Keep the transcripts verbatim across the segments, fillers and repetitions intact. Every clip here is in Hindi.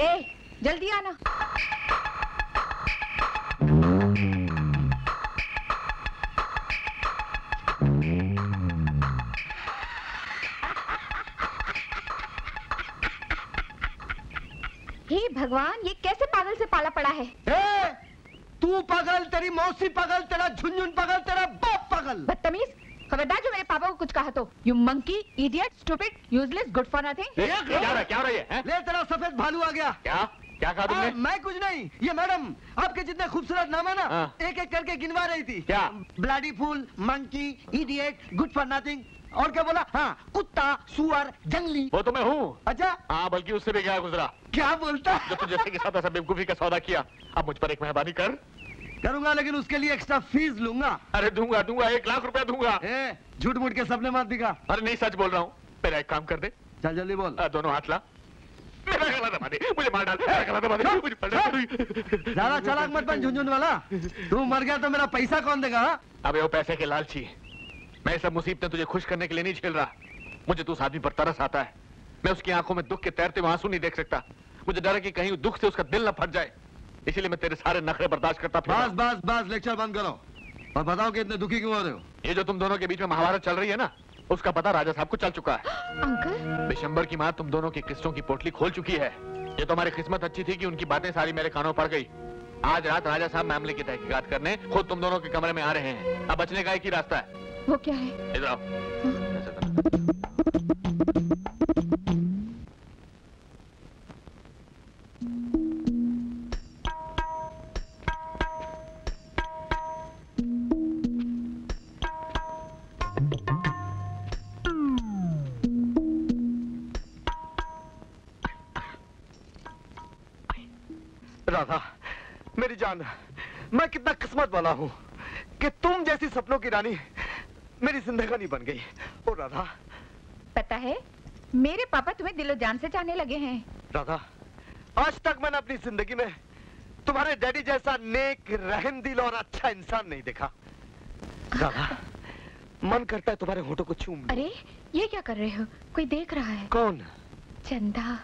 ए, जल्दी आना। हे भगवान, ये कैसे पागल से पाला पड़ा है। ए, तू पागल, तेरी मौसी पागल, तेरा झुनझुन पागल, तेरा बाप पागल। बदतमीज, खबरदार जो मेरे पापा को कुछ कहा तो। You monkey, idiot, stupid, useless, good for nothing. क्या हो रही है? ले तेरा सफेद भालू आ गया। क्या क्या कहा तुमने? आ, मैं कुछ नहीं, ये मैडम आपके जितने खूबसूरत नाम है ना, आ, एक एक करके गिनवा रही थी। क्या? Bloody fool, monkey, idiot, good for nothing, और क्या बोला? हाँ, कुत्ता, सुअर, जंगली। वो तो मैं हूँ। अच्छा? हाँ, बल्कि उससे भी क्या गुजरा। क्या बोलता है? जब तुझे के साथ ऐसा बेवकूफी का सौदा किया, अब मुझ पर एक मेहरबानी कर। करूंगा, लेकिन उसके लिए एक्स्ट्रा फीस लूंगा। अरे दूंगा दूंगा, एक लाख रुपया दूंगा। झूठ मूठ के सपने मत दिखा। अरे नहीं, सच बोल रहा हूँ। मेरा एक काम कर दे। चल जल्दी बोल। दोनों हाथ ला। मेरा गला दबा दे, मुझे मार डाल। गला दबा दे, मुझे पलटा दे। ज्यादा चालाक मत बन झुनझुन वाला। तू मर गया तो मेरा पैसा कौन देगा? अबे वो पैसे के लालची, मैं सब मुसीबतें तुझे खुश करने के लिए नहीं झेल रहा। मुझे तो उस आदमी पर तरस आता है। मैं उसकी आंखों में दुख के तैरते हुए आंसू नहीं देख सकता। मुझे डर है कि कहीं दुख से उसका दिल न फट जाए, इसीलिए मैं तेरे सारे नखरे बर्दाश्त करता। बस बस बस, लेक्चर बंद करो और बताओ कि इतने दुखी क्यों हो रहे हो। ये जो तुम दोनों के बीच में महाभारत चल रही है ना, उसका पता राजा साहब को चल चुका है। अंकल, दिसंबर की माँ तुम दोनों के किस्सों की पोटली खोल चुकी है। ये तो हमारी किस्मत अच्छी थी कि उनकी बातें सारी मेरे कानों पड़ गई। आज रात राजा साहब मामले की तहकीकात करने खुद तुम दोनों के कमरे में आ रहे हैं। अब बचने का एक ही रास्ता है। वो क्या है? इधर आओ। राधा, मेरी जान, मैं कितना किस्मत वाला हूँ कि तुम जैसी सपनों की रानी मेरी जिंदगानी बन गई। ओ राधा, पता है मेरे पापा तुम्हें दिलो जान से चाहने लगे हैं। राधा, आज तक मैंने अपनी जिंदगी में तुम्हारे डैडी जैसा नेक, रहमदिल और अच्छा इंसान नहीं देखा। राधा, मन करता है तुम्हारे होठों को चूम। अरे ये क्या कर रहे हो? कोई देख रहा है। कौन? चंदा।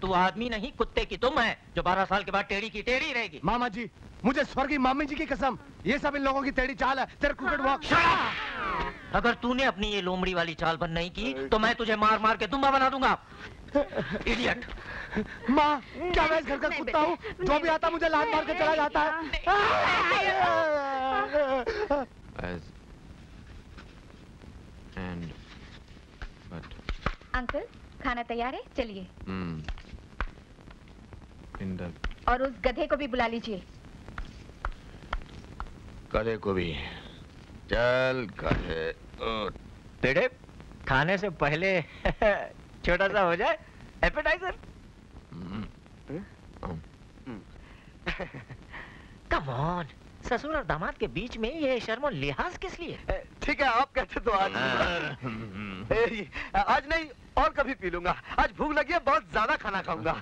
तू आदमी नहीं कुत्ते की तुम है, जो बारह साल के बाद टेढ़ी की टेढ़ी रहेगी। मामा जी, मुझे स्वर्गीय मामी जी की कसम, ये सब इन लोगों की टेढ़ी चाल है। तेरा क्रिकेट वॉक। अगर तूने अपनी ये लोमड़ी वाली चाल बंद नहीं की तो मैं तुझे मार मार के तुम्बा बना दूंगा, इडियट। माँ, क्या मैं इस घर का कुत्ता हूँ? जो भी आता मुझे लात मार के चला जाता है। अंकल, खाना तैयार है, चलिए। hmm. और उस गधे को भी बुला लीजिए। गधे को भी? चल गधे। पेड़े, खाने से पहले छोटा सा हो जाए एपेटाइजर। कम ऑन, ससुर और दामाद के बीच में ये शर्म और लिहाज किस लिए? ठीक है, आप कहते तो आज नहीं। आज नहीं और कभी पी लूंगा। आज भूख लगी है, बहुत ज्यादा खाना खाऊंगा।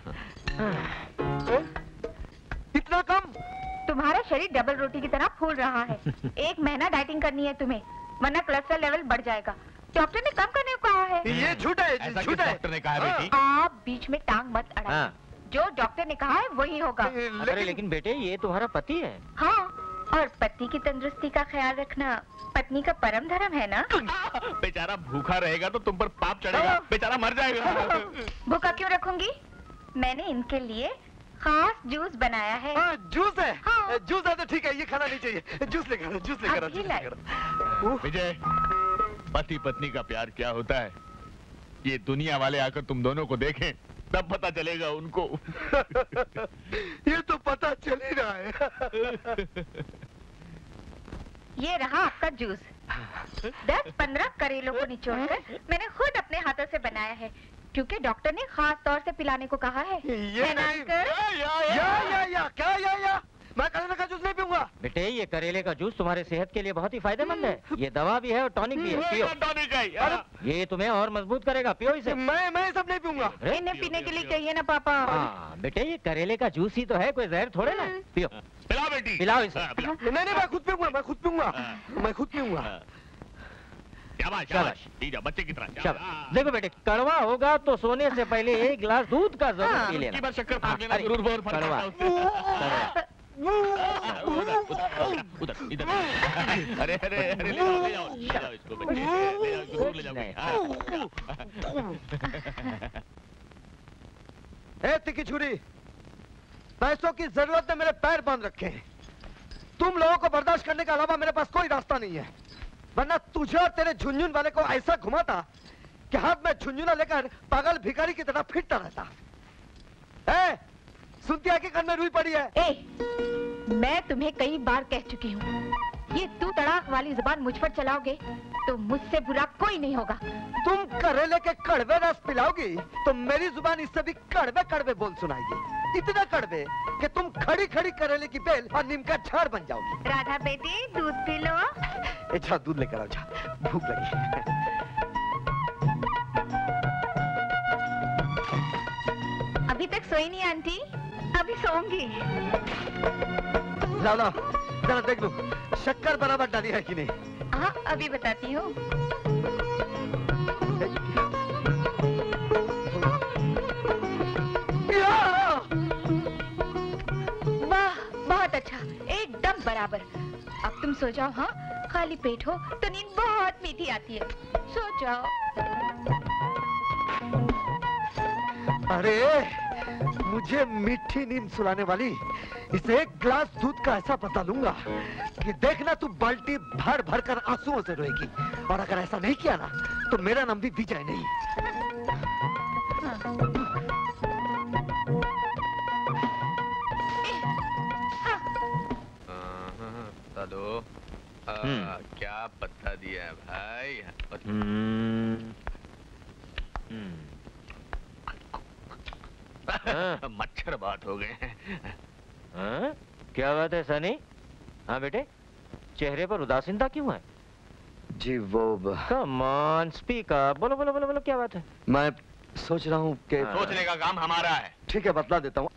इतना कम? तुम्हारा शरीर डबल रोटी की तरह फूल रहा है। एक महीना डाइटिंग करनी है तुम्हें, वरना क्लस्टर लेवल बढ़ जाएगा। डॉक्टर ने कम करने को कहा है। ये झूठा है, झूठा है। डॉक्टर ने कहा बेटी, आप बीच में टांग मत अड़ा। जो डॉक्टर ने कहा है वही होगा। लेकिन बेटे, ये तुम्हारा पति है। हाँ, और पति की तंदुरुस्ती का ख्याल रखना पत्नी का परम धर्म है ना। बेचारा भूखा रहेगा तो तुम पर पाप चढ़ेगा, बेचारा मर जाएगा। भूखा क्यों रखूंगी? मैंने इनके लिए खास जूस बनाया है। आ, जूस है? हाँ। जूस है तो ठीक है, ये खाना नहीं चाहिए। जूस लेकर जूस लेकर विजय, पति पत्नी का प्यार क्या होता है, ये दुनिया वाले आकर तुम दोनों को देखें तब पता चलेगा उनको। ये तो पता चल ही रहा है। ये रहा आपका जूस। दस पंद्रह करेलों को निचोड़कर मैंने खुद अपने हाथों से बनाया है, क्योंकि डॉक्टर ने खास तौर से पिलाने को कहा है। ये नहीं। या, या, या, या, या, क्या या, या? मैं करेले का जूस नहीं पीऊंगा। बेटे, ये करेले का जूस तुम्हारे सेहत के लिए बहुत ही फायदेमंद है। ये दवा भी है और टॉनिक भी है। पियो। टॉनिक है, ये तुम्हें और मजबूत करेगा। पियो इसे। मैं मैं सब नहीं पीऊंगा। इन्हें पीने के लिए चाहिए ना पापा। हाँ बेटे, ये करेले का जूस ही तो है, कोई जहर थोड़े ना। पियो, पिलाओ बेटी, पिलाओ इसे। नहीं नहीं, मैं खुद पीऊंगा, मैं खुद पीऊंगा, मैं खुद पीऊंगा। शाबाश शाबाश जीजा बच्चे की तरह। देखो बेटे कड़वा होगा तो सोने से पहले एक गिलास दूध का जरूर पी लेना। शक्कर कड़वा उधर उधर इधर। अरे अरे अरे ले आओ ले आओ ले आओ इसको बच्चे ले आओ जरूर ले जाओ। ए तिकी छुरी पैसों की जरूरत ने मेरे पैर बांध रखे हैं। तुम लोगों को बर्दाश्त करने के अलावा मेरे पास कोई रास्ता नहीं है, वरना तुझे और तेरे झुनझुन वाले को ऐसा घुमाता कि हाथ में झुनझुना लेकर पागल भिखारी की तरह फिरता रहता। ए, सुनती है कि कान में रुई पड़ी है। ए, मैं तुम्हें कई बार कह चुकी हूँ, ये तू तड़ाक वाली जुबान मुझ पर चलाओगे तो मुझसे बुरा कोई नहीं होगा। तुम करेले के कड़वे रस पिलाओगी तो मेरी जुबान इससे भी कड़वे कड़वे बोल सुनाएगी, इतने कड़वे कि तुम खड़ी खड़ी करेले की बेल और नीम का झाड़ बन जाओगी। राधा बेटी दूध पी लो। अच्छा दूध लेकर आओ, जा भूख लगी है। अभी तक सोई नहीं आंटी? अभी सोऊंगी। लाओ लाओ जरा देख लो शक्कर बराबर डाली है कि नहीं। हाँ अभी बताती हूँ। वाह बहुत अच्छा एकदम बराबर। अब तुम सो जाओ। हाँ खाली पेट हो तो नींद बहुत मीठी आती है, सो जाओ। अरे मुझे मीठी नींद सुलाने वाली इसे एक ग्लास दूध का ऐसा बता लूंगा कि देखना तू बाल्टी भर भर कर आंसुओं से रोएगी, और अगर ऐसा नहीं किया ना तो मेरा नाम भी विजय नहीं। हेलो क्या पता दिया है भाई। मच्छर बात हो गए हैं। हाँ? क्या बात है सनी? हाँ बेटे चेहरे पर उदासीनता क्यों है? जी वो कम ऑन स्पीक अप। बोलो बोलो बोलो बोलो क्या बात है? मैं सोच रहा हूँ कि सोचने का काम हमारा है। ठीक है बतला देता हूँ।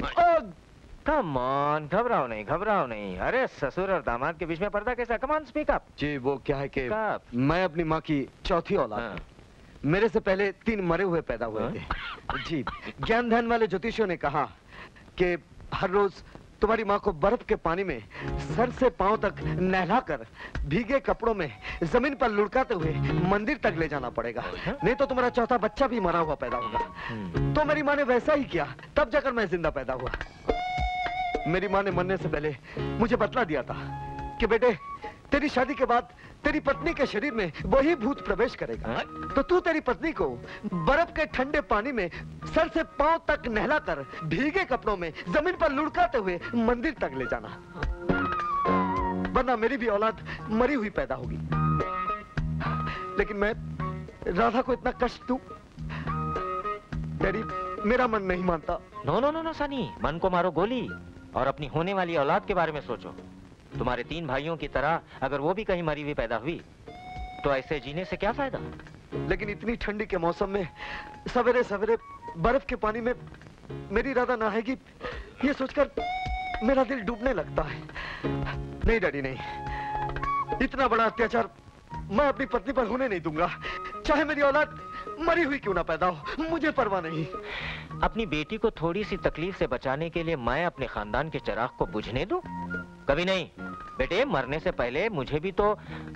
कम ऑन घबराओ नहीं घबराओ नहीं। अरे ससुर और दामाद के बीच में पर्दा कैसा? Come on speak up. जी वो क्या है कि मैं अपनी माँ की चौथी औलाद हूँ। मेरे से पहले तीन मरे हुए पैदा हुए थे। जी ज्ञान ध्यान वाले ज्योतिषियों ने कहा कि हर रोज तुम्हारी माँ को बर्फ के पानी में सर से पांव तक नहलाकर भीगे कपड़ों में जमीन पर लुढ़काते हुए मंदिर तक ले जाना पड़ेगा, नहीं तो तुम्हारा चौथा बच्चा भी मरा हुआ पैदा होगा। तो मेरी माँ ने वैसा ही किया, तब जाकर मैं जिंदा पैदा हुआ। मेरी माँ ने मरने से पहले मुझे बतला दिया था कि बेटे तेरी शादी के बाद तेरी पत्नी के शरीर में वही भूत प्रवेश करेगा। हाँ? तो तू तेरी पत्नी को बर्फ के ठंडे पानी में सर से पांव तक नहलाकर भीगे कपड़ों में जमीन पर लुढ़काते हुए मंदिर तक ले जाना, वरना मेरी भी औलाद मरी हुई पैदा होगी। लेकिन मैं राधा को इतना कष्ट दूं, तेरी मेरा मन नहीं मानता। No no no no Sunny, मन को मारो गोली और अपनी होने वाली औलाद के बारे में सोचो। तुम्हारे तीन भाइयों की तरह अगर वो भी कहीं मरी हुई पैदा हुई तो ऐसे जीने से क्या फायदा। लेकिन इतनी ठंडी के मौसम में सवेरे सवेरे बर्फ के पानी में मेरी राधा नहाएगी, ये सोचकर मेरा दिल डूबने लगता है। नहीं डैडी नहीं, इतना बड़ा अत्याचार मैं अपनी पत्नी पर होने नहीं दूंगा, चाहे मेरी औलाद मरी हुई क्यों ना पैदा हो, मुझे परवाह नहीं। अपनी बेटी को थोड़ी सी तकलीफ से बचाने के लिए मैं अपने खानदान के चिराग को बुझने दूं? कभी नहीं बेटे, मरने से पहले मुझे भी तो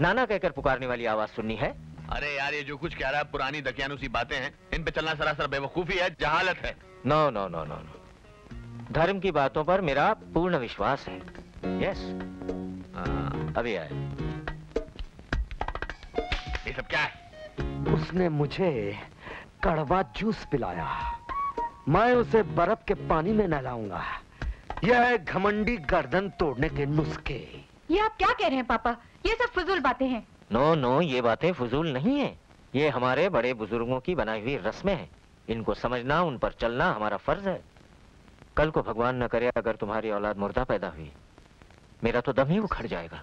नाना कहकर पुकारने वाली आवाज सुननी है। अरे यार ये जो कुछ कह रहा है पुरानी दकियानुसी बातें हैं, इन पे चलना सरासर बेवकूफी है, जहालत है। No no no no no, धर्म की बातों पर मेरा पूर्ण विश्वास है। यस अभी आए। ये सब क्या है? उसने मुझे कड़वा जूस पिलाया, मैं उसे बर्फ के पानी में नहलाऊंगा। यह है घमंडी गर्दन तोड़ने के नुस्खे। ये आप क्या कह रहे हैं पापा, ये सब फजूल बातें हैं। नो नो ये बातें फजूल नहीं है, ये हमारे बड़े बुजुर्गों की बनाई हुई रस्में हैं, इनको समझना उन पर चलना हमारा फर्ज है। कल को भगवान न करे अगर तुम्हारी औलाद मुर्दा पैदा हुई, मेरा तो दम ही उखड़ जाएगा।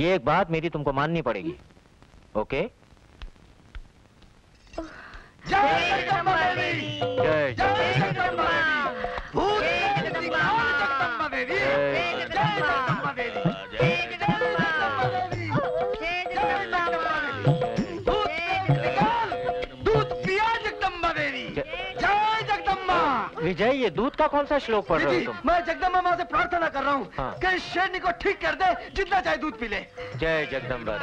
ये एक बात मेरी तुमको माननी पड़ेगी। ओके जगदम्बा देवी जय जगदम्बा देवी जय जगदम्बा देवी। विजय, ये दूध का कौन सा श्लोक पढ़ रहे हो तुम? मैं जगदम्बा माँ से प्रार्थना कर रहा हूँ हाँ। कि शेरनी को ठीक कर दे, जितना चाहे दूध पी ले। जय जगदम्बा।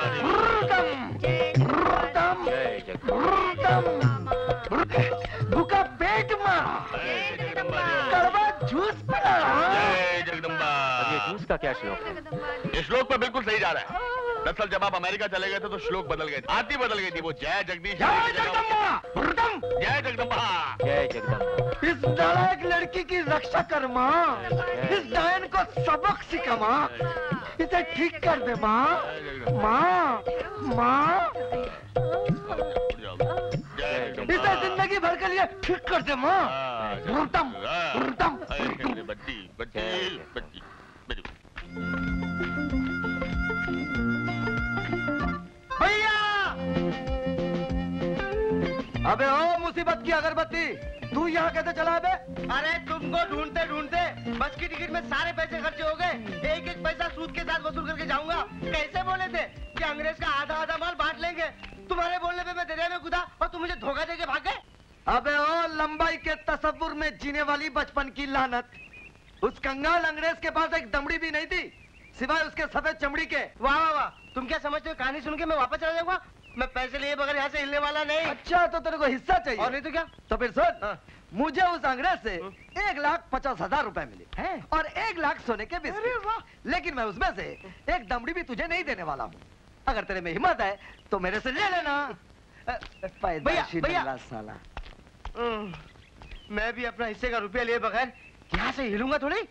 भूखा पेट माँ कड़वा जूस पिला। जय जगदम्बा। ये जूस का क्या श्लोक है? ये श्लोक पर बिल्कुल सही जा रहा है। दरअसल जब आप अमेरिका चले गए थे तो श्लोक बदल गए थे, आरती बदल गई थी। वो जय जगदीश, जय जगदम्बा, जय जगदम्बा, जय जगदम्बा। इस नालायक लड़की की रक्षा कर माँ, इस डायन को सबक सिखा माँ, इसे ठीक कर दे माँ, माँ, माँ, इसे जिंदगी भर के लिए ठीक कर दे माँ। रुतम, रुतम, बच्ची, बच्ची, बच्ची, बच्ची। अबे ओ मुसीबत की अगरबत्ती, तू यहाँ कैसे चला बे? अरे तुमको ढूंढते ढूंढते बस की टिकट में सारे पैसे खर्चे हो गए। एक एक पैसा सूद के साथ वसूल करके जाऊंगा। कैसे बोले थे कि अंग्रेज का आधा आधा माल बांट लेंगे? तुम्हारे बोलने पे मैं दरिया में कूदा और तुम मुझे धोखा देके भाग गए। अबे ओ लंबाई के तस्वुर में जीने वाली बचपन की लानत, उस कंगाल अंग्रेज के पास एक दमड़ी भी नहीं थी सिवाय उसके सफेद चमड़ी के। वाह वाह, तुम क्या समझते हो कहानी सुन के मैं वापस चला जाऊंगा? मैं पैसे लिए बगैर यहाँ से हिलने वाला नहीं। अच्छा तो तेरे को हिस्सा चाहिए और नहीं तो क्या? तो फिर सुन हाँ। मुझे उस अंग्रेज से एक लाख पचास हजार रूपए मिले हैं और एक लाख सोने के बिस्किट, लेकिन मैं उसमें से एक दमड़ी भी तुझे नहीं देने वाला हूँ। अगर तेरे में हिम्मत है तो मेरे से ले लेना। भैया साला, मैं भी अपना हिस्से का रुपया लिए बगैर यहाँ से हिलूंगा थोड़ी।